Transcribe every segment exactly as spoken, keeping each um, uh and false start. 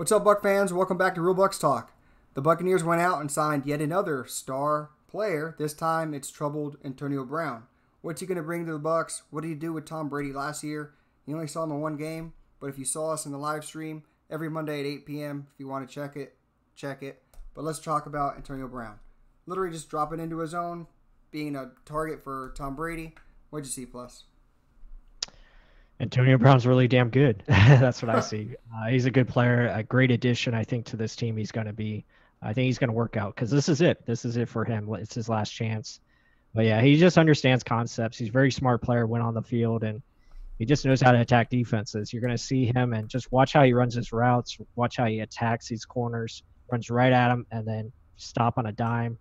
What's up, Buc fans? Welcome back to Real Bucs Talk. The Buccaneers went out and signed yet another star player. This time, it's troubled Antonio Brown. What's he going to bring to the Bucs? What did he do with Tom Brady last year? You only saw him in one game, but if you saw us in the live stream every Monday at eight p m, if you want to check it, check it. But let's talk about Antonio Brown. Literally just dropping into his own, being a target for Tom Brady. What'd you see, Plus? Antonio Brown's really damn good. That's what I see. Uh, he's a good player, a great addition, I think, to this team. He's going to be, I think he's going to work out because this is it. This is it for him. It's his last chance. But yeah, he just understands concepts. He's a very smart player when on the field, and he just knows how to attack defenses. You're going to see him, and just watch how he runs his routes, watch how he attacks these corners, runs right at him, and then stop on a dime.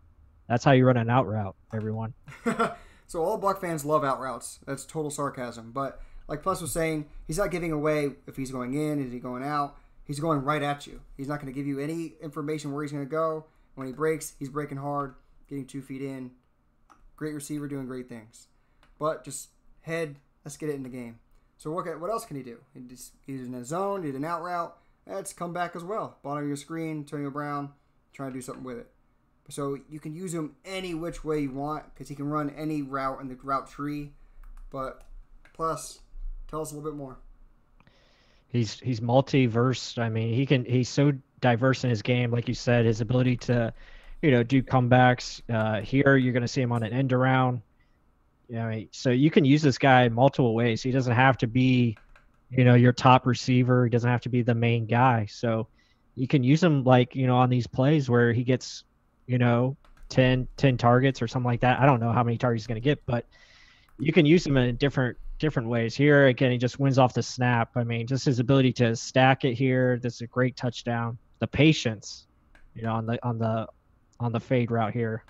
That's how you run an out route, everyone. So all Buc fans love out routes. That's total sarcasm, but like Plus was saying, he's not giving away if he's going in, is he going out. He's going right at you. He's not going to give you any information where he's going to go. When he breaks, he's breaking hard, getting two feet in. Great receiver, doing great things. But just head, let's get it in the game. So what what else can he do? He just, he's in a zone, he did an out route. That's come back as well. Bottom of your screen, Antonio Brown, trying to do something with it. So you can use him any which way you want because he can run any route in the route tree. But Plus, tell us a little bit more. He's he's multiverse. I mean, he can he's so diverse in his game. Like you said, his ability to, you know, do comebacks. Uh, here, you're going to see him on an end around. Yeah, I mean, so you can use this guy in multiple ways. He doesn't have to be, you know, your top receiver. He doesn't have to be the main guy. So you can use him like, you know, on these plays where he gets, you know, ten targets or something like that. I don't know how many targets he's going to get, but you can use him in different different ways. Here, again, he just wins off the snap. I mean, just his ability to stack it here. This is a great touchdown. The patience, you know, on the on the on the fade route here.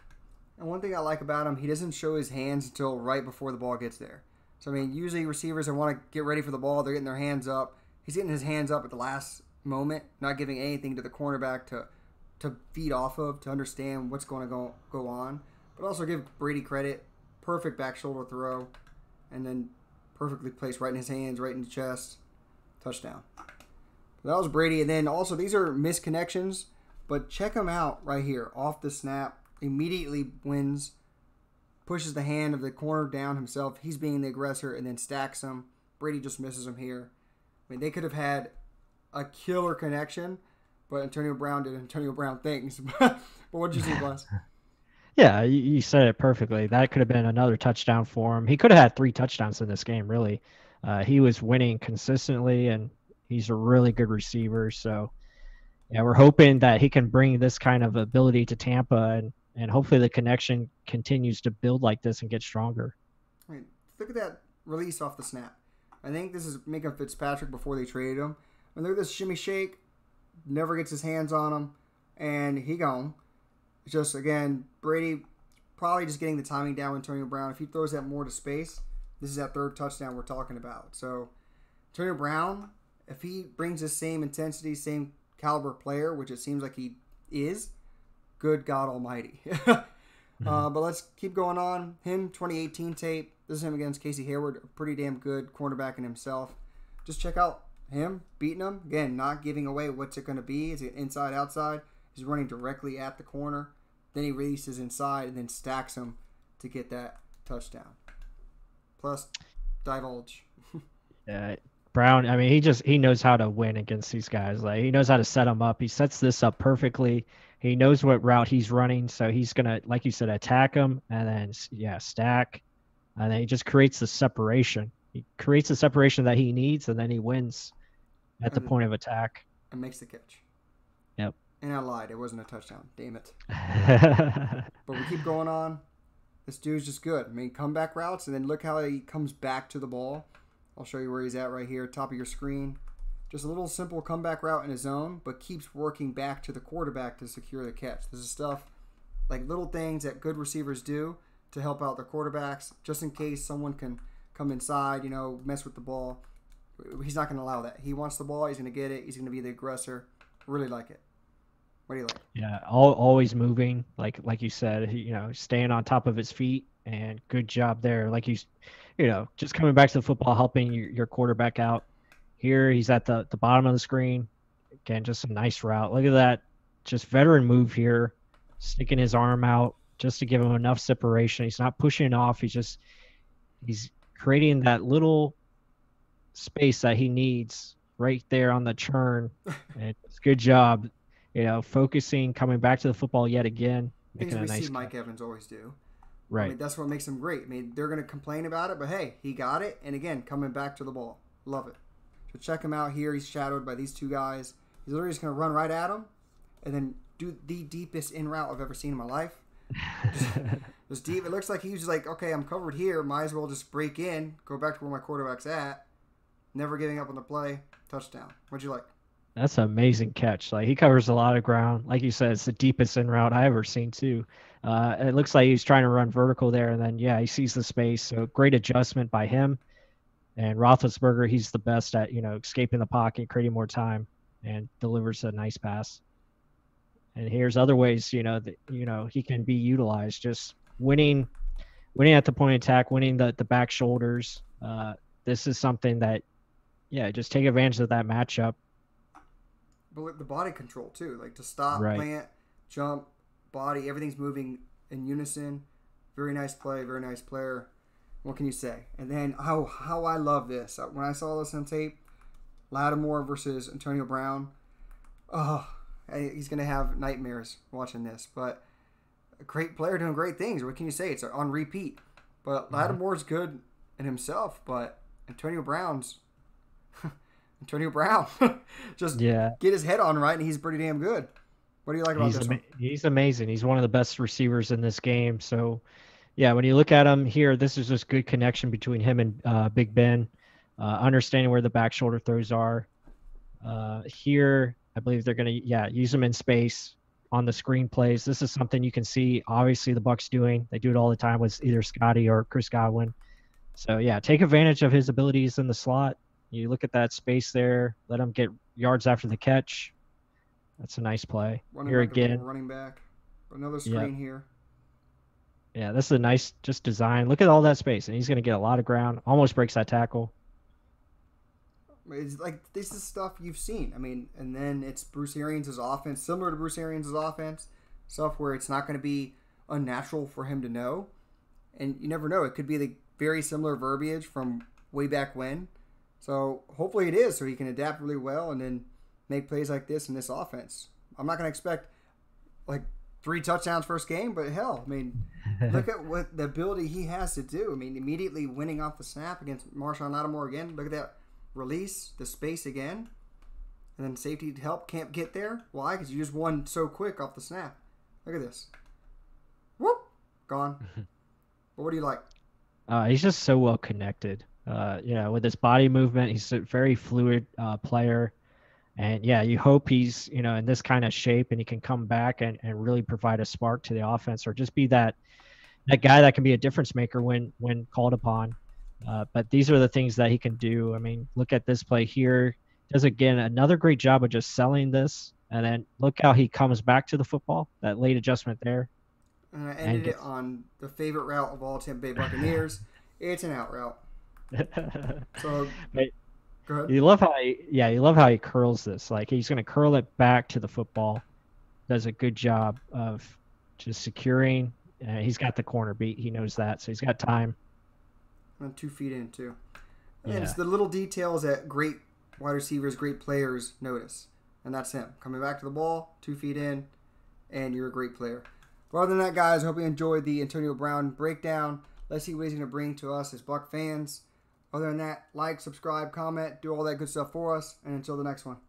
And one thing I like about him, he doesn't show his hands until right before the ball gets there. So I mean, usually receivers that want to get ready for the ball, they're getting their hands up. He's getting his hands up at the last moment, not giving anything to the cornerback to to feed off of, to understand what's going to go go on. But also give Brady credit. Perfect back shoulder throw, and then perfectly placed right in his hands, right in the chest. Touchdown. That was Brady. And then also, these are misconnections, but check him out right here. Off the snap, immediately wins, pushes the hand of the corner down himself. He's being the aggressor and then stacks him. Brady just misses him here. I mean, they could have had a killer connection, but Antonio Brown did Antonio Brown things. But what did you see, Blas? Yeah, you said it perfectly. That could have been another touchdown for him. He could have had three touchdowns in this game, really. Uh, he was winning consistently, and he's a really good receiver. So, yeah, we're hoping that he can bring this kind of ability to Tampa, and, and hopefully the connection continues to build like this and get stronger. I mean, look at that release off the snap. I think this is Minkah Fitzpatrick before they traded him. When they're this shimmy shake, never gets his hands on him, and he gone. Just, again, Brady probably just getting the timing down with Antonio Brown. If he throws that more to space, this is that third touchdown we're talking about. So, Antonio Brown, if he brings the same intensity, same caliber player, which it seems like he is, good God almighty. mm-hmm. uh, but let's keep going on. Him, twenty eighteen tape. This is him against Casey Hayward, a pretty damn good cornerback in himself. Just check out him, beating him. Again, not giving away what's it going to be. Is it inside, outside? He's running directly at the corner. Then he releases inside and then stacks him to get that touchdown. Plus, divulge. Yeah, Brown, I mean, he just he knows how to win against these guys. Like, he knows how to set them up. He sets this up perfectly. He knows what route he's running, so he's going to, like you said, attack him and then, yeah, stack. And then he just creates the separation. He creates the separation that he needs, and then he wins at the point of attack. And makes the catch. Yep. And I lied. It wasn't a touchdown. Damn it. But we keep going on. This dude's just good. I mean, comeback routes, and then look how he comes back to the ball. I'll show you where he's at right here, top of your screen. Just a little simple comeback route in his zone, but keeps working back to the quarterback to secure the catch. This is stuff, like little things that good receivers do to help out their quarterbacks, just in case someone can come inside, you know, mess with the ball. He's not going to allow that. He wants the ball. He's going to get it. He's going to be the aggressor. Really like it. What do you like? Yeah, all, always moving, like like you said, you know, staying on top of his feet, and good job there. Like you, you know, just coming back to the football, helping your, your quarterback out. Here, he's at the, the bottom of the screen, Again, just a nice route. Look at that. Just veteran move here, sticking his arm out just to give him enough separation. He's not pushing off. He's just he's creating that little space that he needs right there on the churn. And it's good job, you know, focusing, coming back to the football yet again. Things we nice see Mike cut. Evans always do. Right. I mean, that's what makes him great. I mean, they're going to complain about it, but hey, he got it. And again, coming back to the ball. Love it. So check him out here. He's shadowed by these two guys. He's literally just going to run right at him and then do the deepest in route I've ever seen in my life. Just deep. It looks like he was just like, okay, I'm covered here. Might as well just break in, go back to where my quarterback's at. Never giving up on the play. Touchdown. What'd you like? That's an amazing catch. Like, he covers a lot of ground. Like you said, it's the deepest in route I've ever seen too. Uh, it looks like he's trying to run vertical there, and then, yeah, he sees the space. So great adjustment by him. And Roethlisberger, he's the best at, you know, escaping the pocket, creating more time, and delivers a nice pass. And here's other ways, you know, that, you know, he can be utilized. Just winning, winning at the point of attack, winning the, the back shoulders. Uh, this is something that, yeah, just take advantage of that matchup. But the body control too, like to stop, right. plant, jump, body, everything's moving in unison. Very nice play, very nice player. What can you say? And then how how I love this. When I saw this on tape, Lattimore versus Antonio Brown. Oh, he's gonna have nightmares watching this. But a great player doing great things. What can you say? It's on repeat. But mm-hmm. Lattimore's good in himself, but Antonio Brown's. Antonio Brown, just yeah. get his head on right, and he's pretty damn good. What do you like about he's this one? He's amazing. He's one of the best receivers in this game. So, yeah, when you look at him here, this is just good connection between him and uh, Big Ben, uh, understanding where the back shoulder throws are. Uh, here, I believe they're going to, yeah, use him in space on the screen plays. This is something you can see, obviously, the Bucs doing. They do it all the time with either Scotty or Chris Godwin. So, yeah, take advantage of his abilities in the slot. You look at that space there. Let him get yards after the catch. That's a nice play. Running here again, running back. Another screen yeah. here. Yeah, this is a nice just design. Look at all that space, and he's going to get a lot of ground. Almost breaks that tackle. It's like this is stuff you've seen. I mean, and then it's Bruce Arians' offense, similar to Bruce Arians' offense, stuff where it's not going to be unnatural for him to know, and you never know. It could be the very similar verbiage from way back when. So hopefully it is, so he can adapt really well and then make plays like this in this offense. I'm not going to expect like three touchdowns first game, but hell, I mean, look at what the ability he has to do. I mean, immediately winning off the snap against Marshon Lattimore again. Look at that release, the space again, and then safety help can't get there. Why? Because you just won so quick off the snap. Look at this. Whoop, gone. But what do you like? Uh, he's just so well connected. Uh, you know, with his body movement, he's a very fluid uh, player. And, yeah, you hope he's, you know, in this kind of shape and he can come back and, and really provide a spark to the offense, or just be that that guy that can be a difference maker when, when called upon. Uh, but these are the things that he can do. I mean, look at this play here. Does, again, another great job of just selling this. And then look how he comes back to the football, that late adjustment there. And I ended and gets... it on the favorite route of all Tampa Bay Buccaneers. It's an out route. So, go ahead. You love how he, yeah, you love how he curls this. Like, he's going to curl it back to the football. Does a good job of just securing. Uh, he's got the corner beat. He knows that, so he's got time. And two feet in too. And yeah. It's the little details that great wide receivers, great players notice, and that's him coming back to the ball, two feet in, and you're a great player. But other than that, guys, I hope you enjoyed the Antonio Brown breakdown. Let's see what he's going to bring to us as Buc fans. Other than that, like, subscribe, comment, do all that good stuff for us. And until the next one.